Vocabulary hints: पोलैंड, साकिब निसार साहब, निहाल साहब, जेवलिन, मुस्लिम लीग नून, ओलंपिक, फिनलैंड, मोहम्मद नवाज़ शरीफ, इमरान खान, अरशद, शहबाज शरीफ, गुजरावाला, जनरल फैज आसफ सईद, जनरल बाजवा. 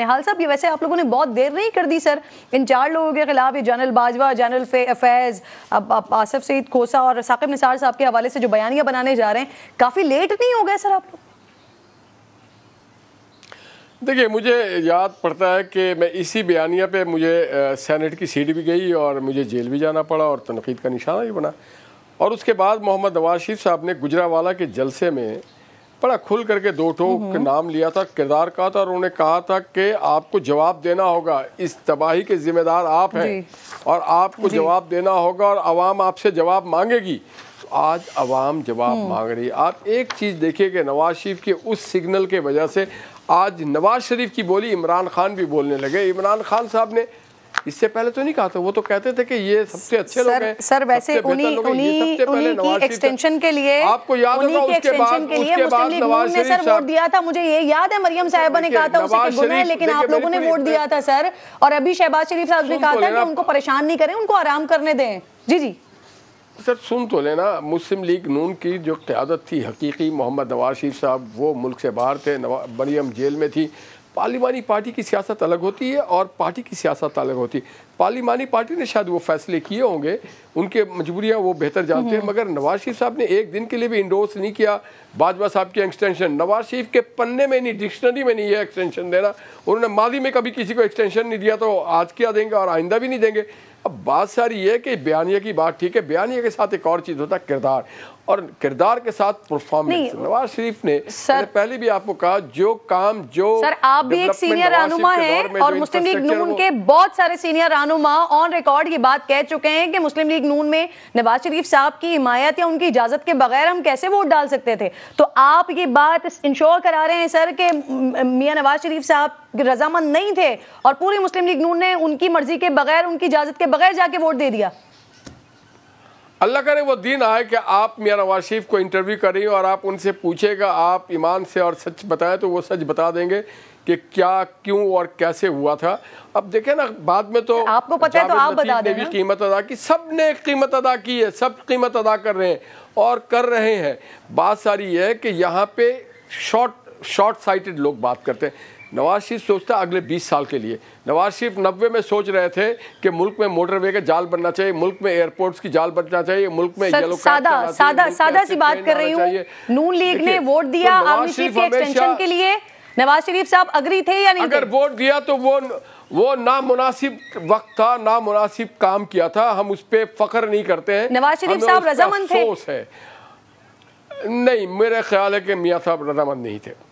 निहाल साहब, ये वैसे आप लोगों ने बहुत देर नहीं कर दी सर इन चार लोगों के खिलाफ, ये जनरल बाजवा, जनरल फैज आसफ सईद कोसा और साकिब निसार साहब के हवाले से जो बयानियां बनाने जा रहे हैं, काफ़ी लेट नहीं हो गए सर आप लोग? देखिए, मुझे याद पड़ता है कि मैं इसी बयानिया पे मुझे सेनेट की सीट भी गई और मुझे जेल भी जाना पड़ा और तनकीद का निशाना भी बना। और उसके बाद मोहम्मद नवाज़ शरीफ साहब ने गुजरावाला के जलसे में बड़ा खुल करके दो टोक नाम लिया था, किरदार का था, और उन्होंने कहा था कि आपको जवाब देना होगा, इस तबाही के जिम्मेदार आप हैं और आपको जवाब देना होगा और आवाम आपसे जवाब मांगेगी। तो आज आवाम जवाब मांग रही है। आप एक चीज़ देखिए कि नवाज़ शरीफ के उस सिग्नल के वजह से आज नवाज़ शरीफ की बोली इमरान खान भी बोलने लगे। इमरान खान साहब ने इससे पहले तो नहीं कहा था, वो तो कहते थे कि ये सबसे अच्छे लोग हैं। सर वैसे उन्हीं एक्सटेंशन के लिए आपको याद होगा उसके बाद नवाज शरीफ ने वोट दिया था। मुझे ये याद है मरियम साहिबा ने कहा था उसे गुना है, लेकिन आप लोगों ने वोट दिया था सर। और अभी शहबाज शरीफ साहब ने कहा था कि उनको परेशान नहीं करें, उनको आराम करने दें। जी जी सर, सुन तो लेना। मुस्लिम लीग नून की जो क़यादत थी हकीकी, मोहम्मद नवाज शरीफ साहब वो मुल्क से बाहर थे, मरियम जेल में थी। पार्लिमानी पार्टी की सियासत अलग होती है और पार्टी की सियासत अलग होती है। पार्लिमानी पार्टी ने शायद वो फैसले किए होंगे, उनके मजबूरियाँ वो बेहतर जानते हैं, मगर नवाज शरीफ साहब ने एक दिन के लिए भी इंडोर्स नहीं किया बाजवा साहब के एक्सटेंशन। नवाज शरीफ के पन्ने में नहीं, डिक्शनरी में नहीं है एक्सटेंशन देना। उन्होंने माजी में कभी किसी को एक्सटेंशन नहीं दिया, तो आज क्या देंगे और आइंदा भी नहीं देंगे। अब बात सारी ये है कि बयानिया की बात ठीक है, बयानिया के साथ एक और चीज़ होता है किरदार, और किरदार के साथ परफॉर्मेंस। नवाज शरीफ ने पहले भी आपको कहा जो काम जो सर, आप भी एक सीनियर रहनुमा हैं और मुस्लिम लीग नून के बहुत सारे सीनियर रहनुमा ऑन रिकॉर्ड ये बात कह चुके हैं कि मुस्लिम लीग नून में नवाज शरीफ साहब की हिमायत या उनकी इजाजत के बगैर हम कैसे वोट डाल सकते थे। तो आप ये बात इंश्योर करा रहे हैं सर कि मियां नवाज शरीफ साहब रजामंद नहीं थे और पूरी मुस्लिम लीग नून ने उनकी मर्जी के बगैर, उनकी इजाजत के बगैर जाके वोट दे दिया। अल्लाह करे वो दिन आए कि आप मियां नवाज शरीफ को इंटरव्यू कर रही हो और आप उनसे पूछेगा आप ईमान से और सच बताएं, तो वो सच बता देंगे कि क्या, क्यों और कैसे हुआ था। अब देखें ना, बाद में तो आपको पता है, तो आप बता दें। कीमत अदा की, सब ने कीमत अदा की है, सब कीमत अदा कर रहे हैं और कर रहे हैं। बात सारी है कि यहाँ पे शॉर्ट साइटेड लोग बात करते हैं। नवाज शरीफ सोचता अगले 20 साल के लिए। नवाज शरीफ 90 में सोच रहे थे कि मुल्क में मोटरवे का जाल बनना चाहिए, मुल्क में एयरपोर्ट्स की जाल बनना चाहिए, मुल्क में येलो कार्ड चलाना चाहिए। सादा सी बात कर रही हूं। नून लीग ने वोट दिया आर्मी चीफ के एक्सटेंशन के लिए, नवाज शरीफ साहब अग्री थे या नहीं? अगर वोट दिया तो वो नामुनासिब वक्त था, नामुनासिब काम किया था, हम उस पर फख्र नहीं करते हैं। नवाज शरीफ साहब रजामंद थे? नहीं, मेरा ख्याल है कि मियाँ साहब रजामंद नहीं थे।